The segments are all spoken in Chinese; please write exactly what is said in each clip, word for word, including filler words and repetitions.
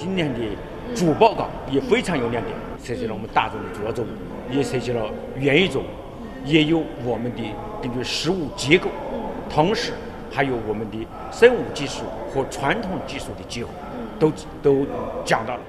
今年的主报告也非常有亮点，涉及了我们大众的着重，也涉及了园艺种，也有我们的根据食物结构，同时还有我们的生物技术和传统技术的结合，都都讲到了。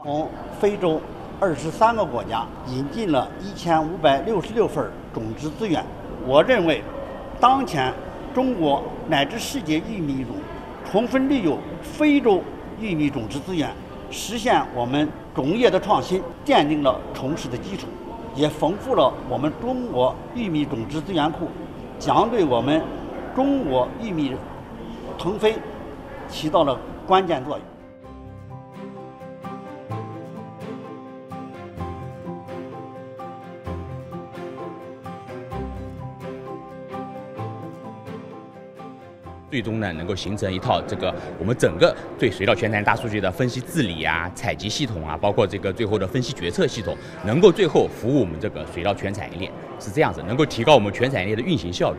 从非洲二十三个国家引进了一千五百六十六份种子资源。我认为，当前中国乃至世界玉米中，充分利用非洲玉米种子资源，实现我们种业的创新，奠定了重实的基础，也丰富了我们中国玉米种子资源库，将对我们中国玉米腾飞起到了关键作用。最终呢，能够形成一套这个我们整个对水稻全产大数据的分析治理啊、采集系统啊，包括这个最后的分析决策系统，能够最后服务我们这个水稻全产业链，是这样子，能够提高我们全产业链的运行效率。